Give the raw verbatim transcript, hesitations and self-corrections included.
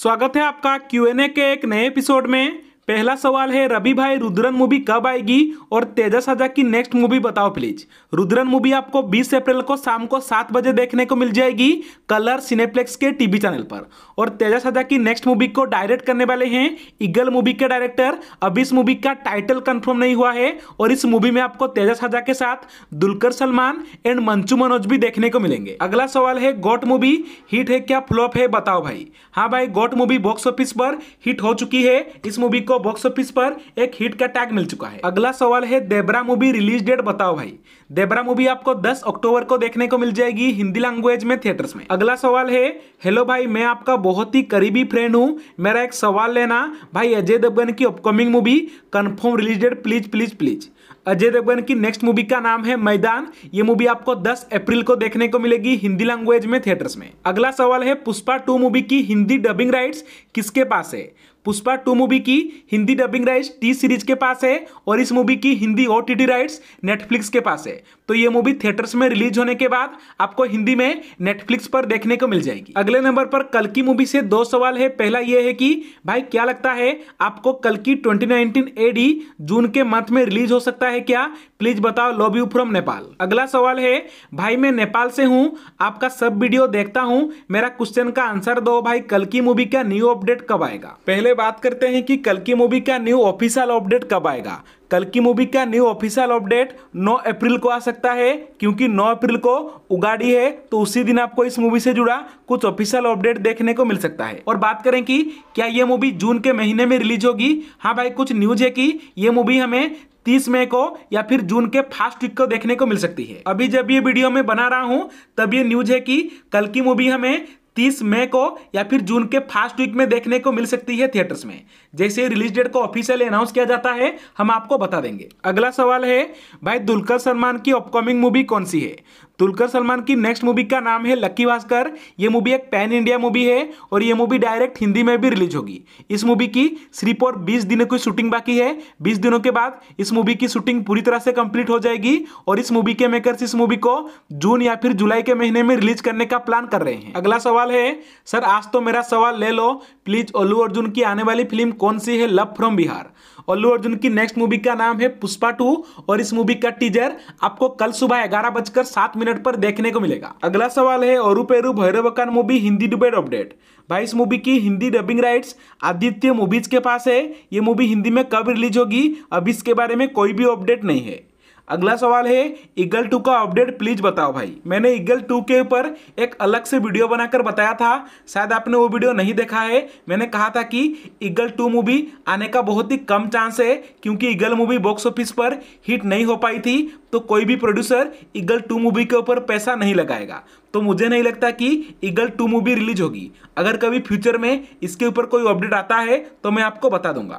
स्वागत है आपका क्यूएनए के एक नए एपिसोड में। पहला सवाल है, रवि भाई रुद्रन मूवी कब आएगी और तेजस आजा की नेक्स्ट मूवी बताओ प्लीज। रुद्रन मूवी आपको बीस अप्रैल को शाम को सात बजे देखने को मिल जाएगी कलर सिनेप्लेक्स के टीवी चैनल पर। और तेजस आजा की नेक्स्ट मूवी को डायरेक्ट करने वाले हैं ईगल मूवी के डायरेक्टर। अब इस मूवी का टाइटल कंफर्म नहीं हुआ है और इस मूवी में आपको तेजस आजा के साथ दुलकर सलमान एंड मंचू मनोज भी देखने को मिलेंगे। अगला सवाल है, गोट मूवी हिट है क्या फ्लॉप है बताओ भाई। हाँ भाई, गोट मूवी बॉक्स ऑफिस पर हिट हो चुकी है। इस मूवी को बॉक्स ऑफिस पर एक हिट का टैग मिल चुका है। अगला सवाल है, देवरा मूवी रिलीज डेट बताओ भाई। देवरा मूवी आपको दस अक्टूबर को देखने को मिल जाएगी हिंदी लैंग्वेज में थिएटर्स में। अगला सवाल है, हेलो भाई मैं आपका बहुत ही करीबी फ्रेंड हूँ, मेरा एक सवाल लेना भाई, अजय देवगन की upcoming movie confirm release date please please please. Ajay Devgan की नेक्स्ट मूवी का नाम है मैदान। ये मूवी आपको दस अप्रैल को देखने को मिलेगी हिंदी लैंग्वेज में थिएटर्स में। अगला सवाल है, पुष्पा टू मूवी की हिंदी डबिंग राइट्स किसके पास है। पुष्पा टू मूवी की Hindi dubbing rights T Series के पास है और इस मूवी की हिंदी ओटीटी राइट्स नेटफ्लिक्स के पास है। तो ये मूवी थिएटर्स में रिलीज होने के बाद आपको हिंदी में नेटफ्लिक्स पर देखने को मिल जाएगी। अगले नंबर पर कल्कि मूवी से दो सवाल है। पहला ये है कि भाई क्या लगता है आपको कल्कि ट्वेंटी नाइनटीन एडी जून के मंथ में रिलीज हो सकता है क्या, प्लीज बताओ। Love you from Nepal. अगला सवाल है, भाई मैं नेपाल से हूँ, आपका सब वीडियो देखता हूँ, मेरा क्वेश्चन का आंसर दो भाई, कल्कि मूवी का न्यू अपडेट कब आएगा। पहले बात करते हैं कि कल्कि मूवी का न्यू ऑफिशियल अपडेट कब आएगा। कल्कि मूवी का न्यू ऑफिशियल अपडेट नौ अप्रैल को आ सकता है, क्योंकि नौ अप्रैल को उगाड़ी है तो उसी दिन आपको इस मूवी से जुड़ा कुछ ऑफिशियल अपडेट देखने को मिल सकता है। और बात करें कि क्या ये मूवी जून के महीने में रिलीज होगी। हाँ भाई, कुछ न्यूज है कि ये मूवी हमें तीस मई को या फिर जून के फर्स्ट वीक को देखने को मिल सकती है। अभी जब ये वीडियो में बना रहा हूँ तब ये न्यूज है कि कल्कि मूवी हमें तीस मई को या फिर जून के फर्स्ट वीक में देखने को मिल सकती है थिएटर्स में। जैसे रिलीज डेट को ऑफिशियल अनाउंस किया जाता है हम आपको बता देंगे। अगला सवाल है, भाई दुलकर सलमान की अपकमिंग मूवी कौन सी है। दुलकर सलमान की नेक्स्ट मूवी का नाम है लकी भास्कर। ये मूवी एक पैन इंडिया मूवी है और ये मूवी डायरेक्ट हिंदी में भी रिलीज होगी। इस मूवी की सिर्फ और बीस दिनों की शूटिंग बाकी है। बीस दिनों के बाद इस मूवी की शूटिंग पूरी तरह से कंप्लीट हो जाएगी और इस मूवी के मेकर्स इस मूवी को जून या फिर जुलाई के महीने में रिलीज करने का प्लान कर रहे हैं। अगला सवाल है, सर आज तो मेरा सवाल ले लो प्लीज, अल्लू अर्जुन की आने वाली फिल्म कौन सी है। Love from Bihar. अल्लू अर्जुन की नेक्स्ट मूवी का नाम है पुष्पा टू और इस मूवी का टीजर आपको कल सुबह ग्यारह बजकर सात मिनट पर देखने को मिलेगा। अगला सवाल है, Ooru Peru Bhairavakona movie Hindi dubbed update. भाई इस मूवी की Hindi dubbing rights Aditya movies के पास है। ये मूवी हिंदी में कब रिलीज होगी अब इसके बारे में कोई भी अपडेट नहीं है। अगला सवाल है, ईगल टू का अपडेट प्लीज बताओ भाई। मैंने ईगल टू के ऊपर एक अलग से वीडियो बनाकर बताया था, शायद आपने वो वीडियो नहीं देखा है। मैंने कहा था कि ईगल टू मूवी आने का बहुत ही कम चांस है, क्योंकि ईगल मूवी बॉक्स ऑफिस पर हिट नहीं हो पाई थी तो कोई भी प्रोड्यूसर ईगल टू मूवी के ऊपर पैसा नहीं लगाएगा। तो मुझे नहीं लगता कि ईगल टू मूवी रिलीज होगी। अगर कभी फ्यूचर में इसके ऊपर कोई अपडेट आता है तो मैं आपको बता दूंगा।